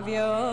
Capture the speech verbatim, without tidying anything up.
love you.